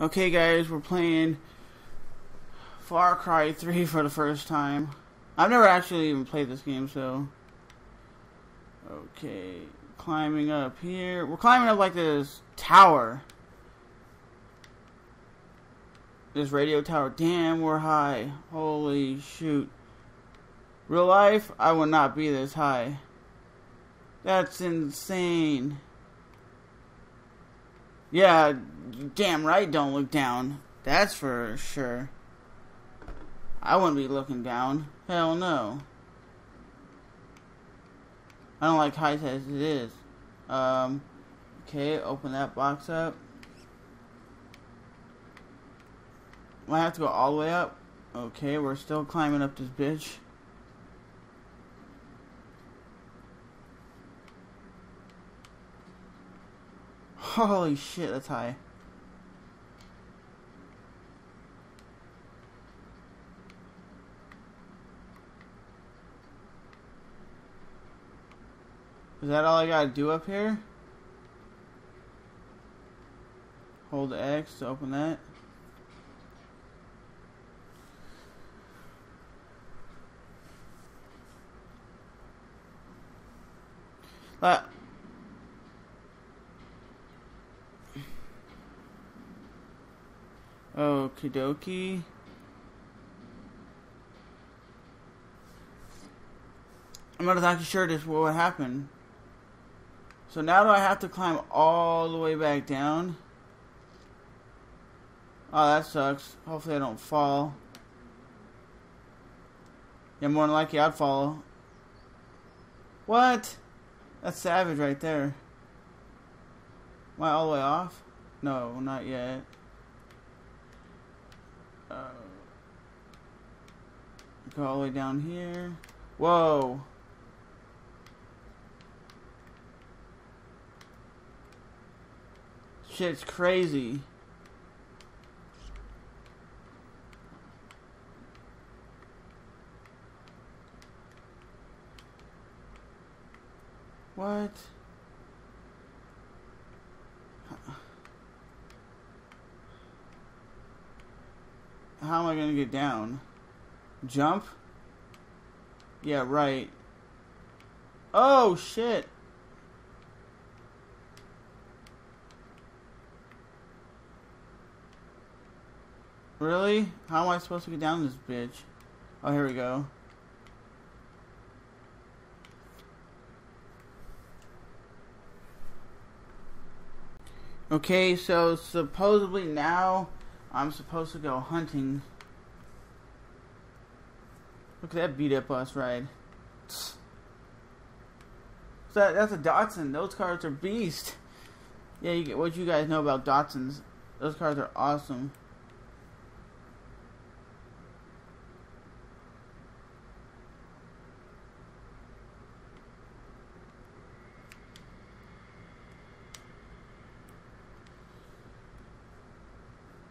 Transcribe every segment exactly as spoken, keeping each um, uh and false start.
Okay guys, we're playing Far Cry three for the first time. I've never actually even played this game, so... Okay, climbing up here. We're climbing up like this tower. This radio tower. Damn, we're high. Holy shoot. Real life, I would not be this high. That's insane. Yeah, damn right, don't look down. That's for sure. I wouldn't be looking down. Hell no. I don't like heights as it is. Um, okay, open that box up. I have to go all the way up. Okay, we're still climbing up this bitch. Holy shit, that's high. Is that all I gotta do up here? Hold X to open that. Uh, Okie dokie. I'm not exactly sure this what would happen. So now do I have to climb all the way back down? Oh, that sucks. Hopefully I don't fall. Yeah, more than likely I'd fall. What? That's savage right there. Am I all the way off? No, not yet. Uh, go all the way down here. Whoa. Shit's crazy. What? How am I gonna get down? Jump? Yeah, right. Oh, shit. Really? How am I supposed to get down this bitch? Oh, here we go. Okay, so supposedly now I'm supposed to go hunting. Look at that beat up bus ride. So that, that's a Datsun. Those cars are beast. Yeah, you get what you guys know about Datsuns. Those cars are awesome.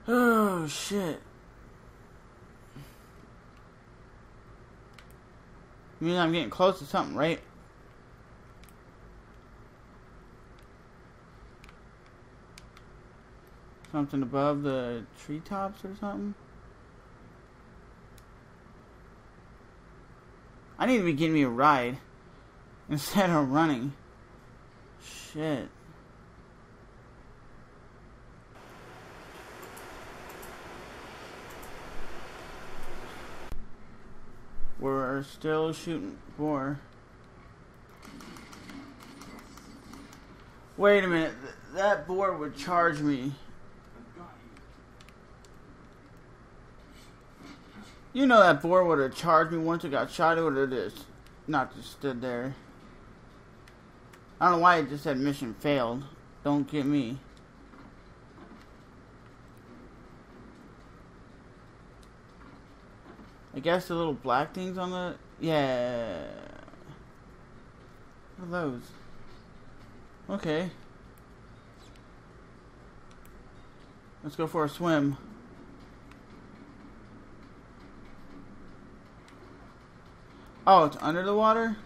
Oh, shit. I mean, I'm getting close to something, right? Something above the treetops or something? I need to be getting me a ride instead of running. Shit. We're still shooting for. Wait a minute, Th that board would charge me. You know that board would have charged me once it got shot. It would have just not just stood there. I don't know why it just said mission failed. Don't get me. I guess the little black things on the... Yeah. What are those? Okay. Let's go for a swim. Oh, it's under the water?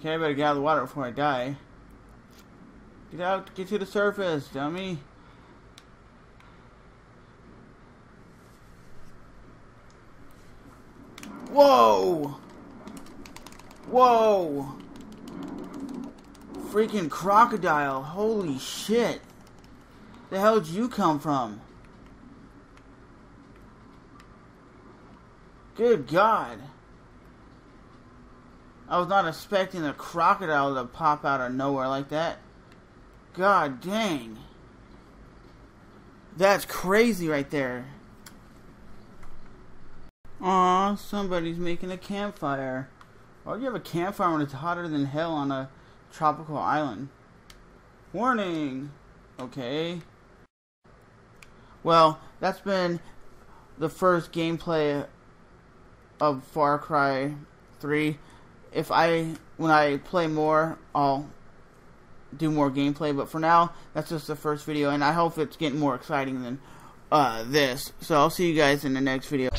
Okay, I better get out of the water before I die. Get out, get to the surface, dummy. Whoa! Whoa! Freaking crocodile, holy shit. The hell did you come from? Good God. I was not expecting a crocodile to pop out of nowhere like that. God dang. That's crazy right there. Aw, somebody's making a campfire. Why would you have a campfire when it's hotter than hell on a tropical island? Warning! Okay. Well, that's been the first gameplay of Far Cry three. If I, when I play more, I'll do more gameplay. But for now, that's just the first video. And I hope it's getting more exciting than uh, this. So I'll see you guys in the next video.